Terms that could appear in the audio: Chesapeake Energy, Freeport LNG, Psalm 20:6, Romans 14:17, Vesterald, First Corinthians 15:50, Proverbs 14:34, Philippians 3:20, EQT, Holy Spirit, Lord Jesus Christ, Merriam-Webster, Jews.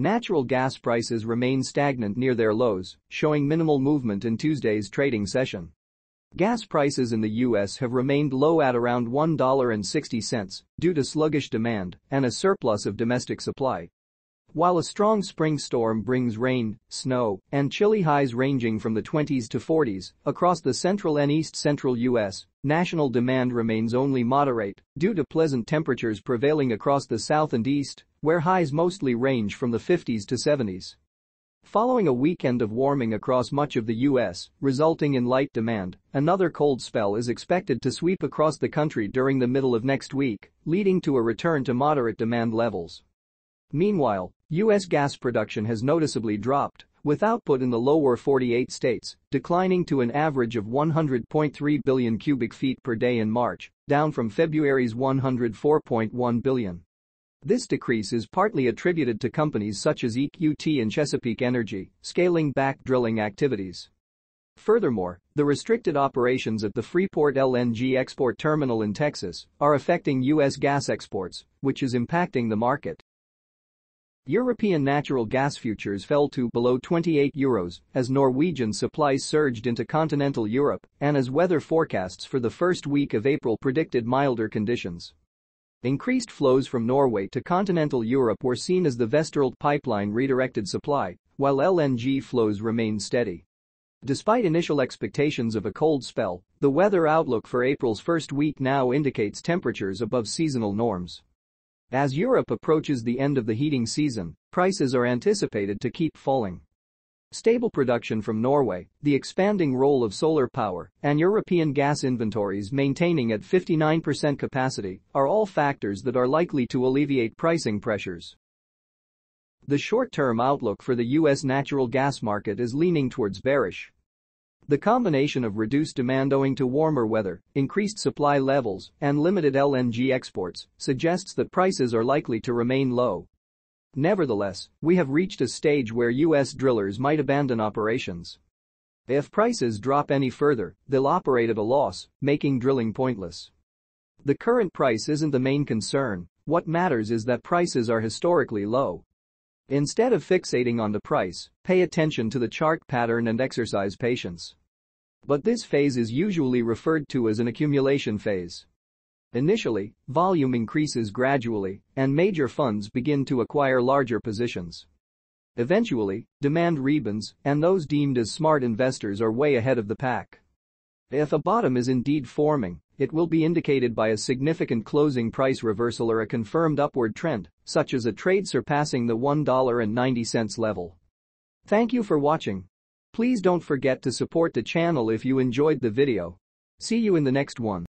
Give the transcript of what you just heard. Natural gas prices remain stagnant near their lows, showing minimal movement in Tuesday's trading session. Gas prices in the U.S. have remained low at around $1.60 due to sluggish demand and a surplus of domestic supply. While a strong spring storm brings rain, snow, and chilly highs ranging from the 20s to 40s across the central and east-central U.S., national demand remains only moderate due to pleasant temperatures prevailing across the south and east, where highs mostly range from the 50s to 70s. Following a weekend of warming across much of the U.S., resulting in light demand, another cold spell is expected to sweep across the country during the middle of next week, leading to a return to moderate demand levels. Meanwhile, U.S. gas production has noticeably dropped, with output in the lower 48 states declining to an average of 100.3 billion cubic feet per day in March, down from February's 104.1 billion. This decrease is partly attributed to companies such as EQT and Chesapeake Energy scaling back drilling activities. Furthermore, the restricted operations at the Freeport LNG export terminal in Texas are affecting U.S. gas exports, which is impacting the market. European natural gas futures fell to below €28 as Norwegian supplies surged into continental Europe and as weather forecasts for the first week of April predicted milder conditions. Increased flows from Norway to continental Europe were seen as the Vesterald pipeline redirected supply, while LNG flows remained steady. Despite initial expectations of a cold spell, the weather outlook for April's first week now indicates temperatures above seasonal norms. As Europe approaches the end of the heating season, prices are anticipated to keep falling. Stable production from Norway, the expanding role of solar power, and European gas inventories maintaining at 59% capacity are all factors that are likely to alleviate pricing pressures. The short-term outlook for the U.S. natural gas market is leaning towards bearish. The combination of reduced demand owing to warmer weather, increased supply levels, and limited LNG exports suggests that prices are likely to remain low. Nevertheless, we have reached a stage where U.S. drillers might abandon operations. If prices drop any further, they'll operate at a loss, making drilling pointless. The current price isn't the main concern. What matters is that prices are historically low. Instead of fixating on the price, pay attention to the chart pattern and exercise patience. But this phase is usually referred to as an accumulation phase. Initially, volume increases gradually, and major funds begin to acquire larger positions. Eventually, demand rebounds, and those deemed as smart investors are way ahead of the pack. If a bottom is indeed forming, it will be indicated by a significant closing price reversal or a confirmed upward trend, such as a trade surpassing the $1.90 level. Thank you for watching. Please don't forget to support the channel if you enjoyed the video. See you in the next one.